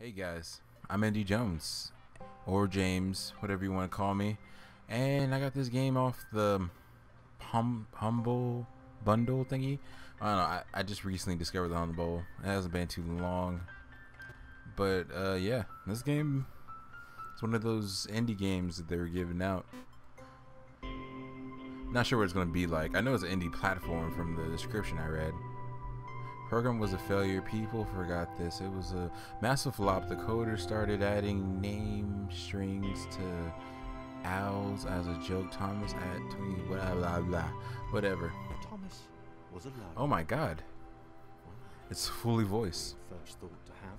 Hey guys, I'm Indie Jonez, or James, whatever you want to call me, and I got this game off the Humble Bundle thingy. I don't know, I just recently discovered the Humble. It hasn't been too long, but yeah, this game is one of those indie games that they were giving out. Not sure what it's going to be like. I know it's an indie platform from the description I read. Program was a failure. People forgot this. It was a massive flop. The coder started adding name strings to owls as a joke. Thomas at 20, blah blah blah, whatever. Thomas was alive. Oh my God! It's fully voiced. First thought to have.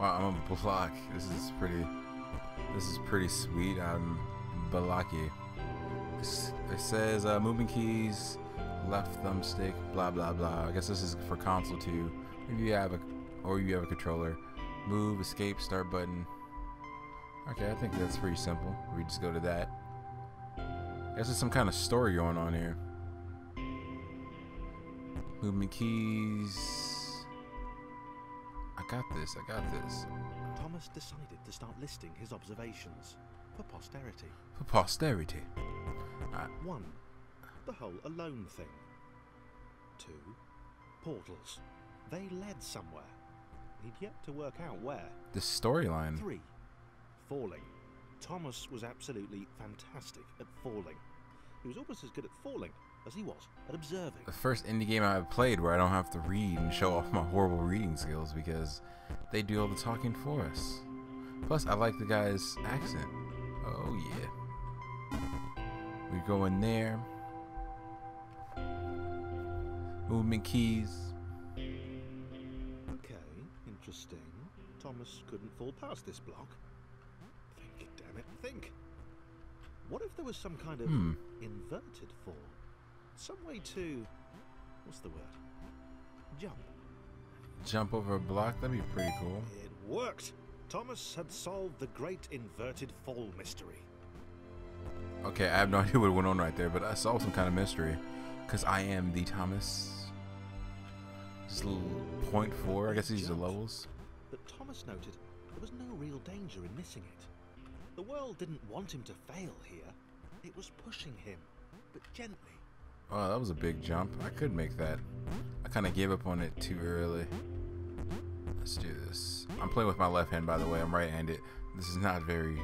Wow, I'm on block. This is pretty sweet. I'm blocky. It says moving keys. Left thumbstick, blah blah blah. I guess this is for console too. If you have a controller, move, escape, start button. Okay, I think that's pretty simple. We just go to that. I guess there's some kind of story going on here. Movement keys. I got this. Thomas decided to start listing his observations for posterity. One. The whole alone thing. Two, portals. They led somewhere. He'd yet to work out where. The storyline. Three, falling. Thomas was absolutely fantastic at falling. He was almost as good at falling as he was at observing. The first indie game I've played where I don't have to read and show off my horrible reading skills because they do all the talking for us. Plus, I like the guy's accent. Oh yeah. We go in there. Movement keys. Okay, interesting. Thomas couldn't fall past this block. Think, damn it, think. What if there was some kind of inverted fall? Some way to, what's the word? Jump. Jump over a block? That'd be pretty cool. It worked. Thomas had solved the great inverted fall mystery. Okay, I have no idea what went on right there, but I solved some kind of mystery. Because I am the Thomas. This little 0.4, I guess these are levels. But Thomas noted there was no real danger in missing it. The world didn't want him to fail here. It was pushing him, but gently. Oh, that was a big jump. I could make that. I kind of gave up on it too early. Let's do this. I'm playing with my left hand, by the way. I'm right-handed. This is not very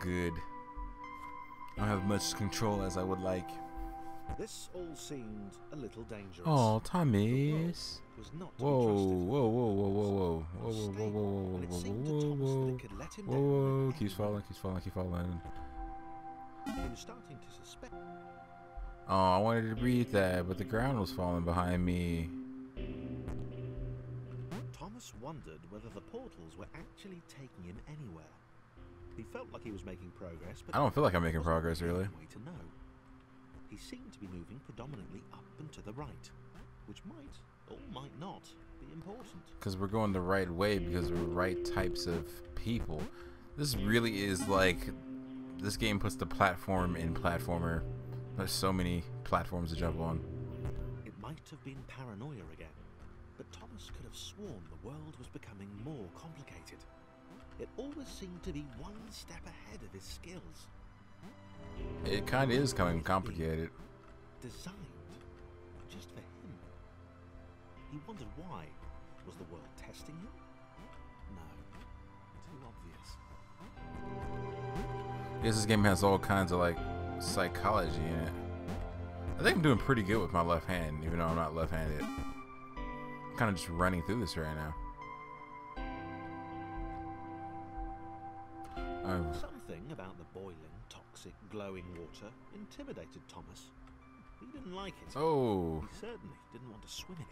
good. I don't have much control as I would like. This all seemed a little dangerous. Oh, Thomas. Whoa. Keeps falling. Oh, I wanted to read that, but the ground was falling behind me. Thomas wondered whether the portals were actually taking him anywhere. He felt like he was making progress, but I don't feel like I'm making progress, really. He seemed to be moving predominantly up and to the right, which might or might not be important. Because we're going the right way, because we're right types of people. This really is like, this game puts the platform in platformer. There's so many platforms to jump on. It might have been paranoia again, but Thomas could have sworn the world was becoming more complicated. It always seemed to be one step ahead of his skills. It kind of is coming complicated. Designed just for him. He wondered why. Was the world testing him? No. Too obvious. I guess this game has all kinds of like psychology in it. I think I'm doing pretty good with my left hand, even though I'm not left-handed. I'm kind of just running through this right now. Something about the boiling, toxic, glowing water intimidated Thomas. He didn't like it. Oh. He certainly didn't want to swim in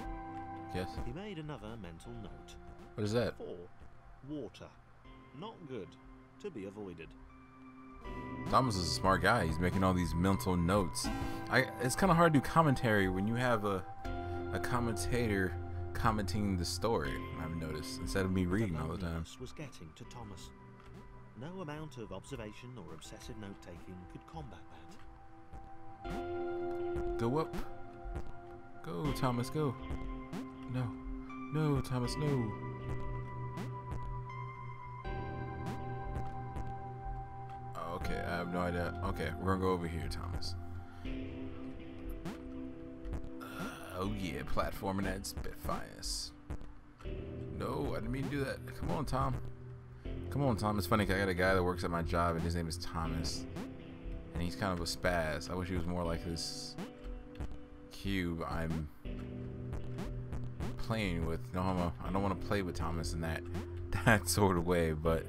it. Yes. He made another mental note. What is that? 4. Water. Not good. To be avoided. Thomas is a smart guy. He's making all these mental notes. It's kind of hard to do commentary when you have a commentator commenting the story, I've noticed, instead of me reading all the time. Was getting to Thomas. No amount of observation or obsessive note-taking could combat that. Go up. Go, Thomas, go. No. No, Thomas, no. Okay, I have no idea. Okay, we're gonna go over here, Thomas. Oh yeah, platforming at Spitfires. No, I didn't mean to do that. Come on, Tom. Come on, Tom. It's funny because I got a guy that works at my job and his name is Thomas. And he's kind of a spaz. I wish he was more like this cube I'm playing with. No homo. I don't want to play with Thomas in that sort of way, but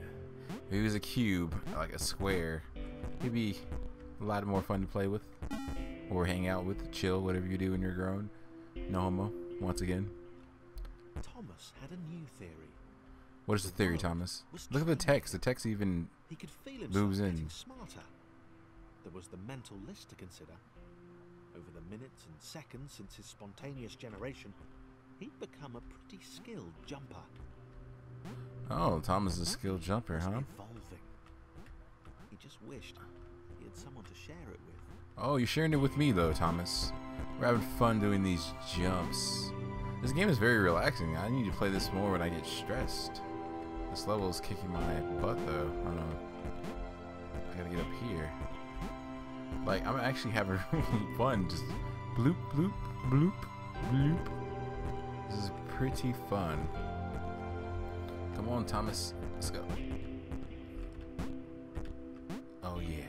if he was a cube, like a square, he'd be a lot more fun to play with or hang out with, chill, whatever you do when you're grown. No homo, once again. Thomas had a new theory. What is the theory, Thomas? Look at the text. The text even moves in. Smarter. There was the mental list to consider. Over the minutes and seconds since his spontaneous generation, he'd become a pretty skilled jumper. Oh, Thomas is a skilled jumper, huh? Evolving. He just wished he had someone to share it with. Oh, you're sharing it with me, though, Thomas. We're having fun doing these jumps. This game is very relaxing. I need to play this more when I get stressed. This level is kicking my butt, though. I don't know. I gotta get up here. Like, I'm actually having really fun. Just bloop, bloop, bloop, bloop. This is pretty fun. Come on, Thomas. Let's go. Oh, yeah.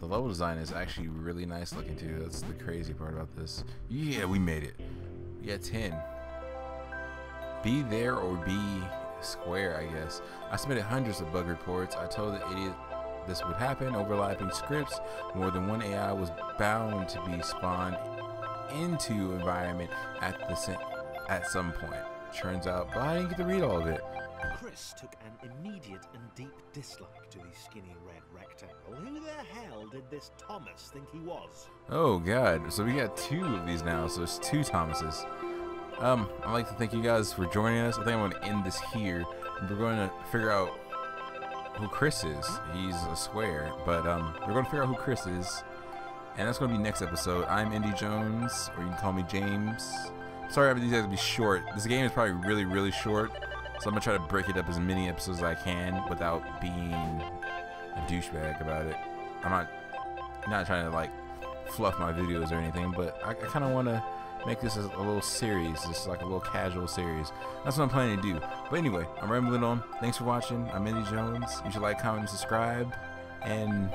The level design is actually really nice looking, too. That's the crazy part about this. Yeah, we made it. Yeah, 10. Be there or be square, I guess. I submitted hundreds of bug reports. I told the idiot this would happen. Overlapping scripts. More than one AI was bound to be spawned into environment at some point. Turns out, but I didn't get to read all of it. Chris took an immediate and deep dislike to the skinny red rectangle. Who the hell did this Thomas think he was? Oh god, so we got 2 of these now, so it's 2 Thomases. I'd like to thank you guys for joining us. I think I'm going to end this here. We're going to figure out who Chris is. He's a square, but we're going to figure out who Chris is. And that's going to be next episode. I'm Indie Jones, or you can call me James. Sorry these guys will be short. This game is probably really, really short. So I'm going to try to break it up as many episodes as I can without being a douchebag about it. I'm not trying to, like, fluff my videos or anything, but I kind of want to make this as a little series, just like a little casual series. That's what I'm planning to do. But anyway, I'm rambling on. Thanks for watching. I'm Indie Jones. You should like, comment, and subscribe. And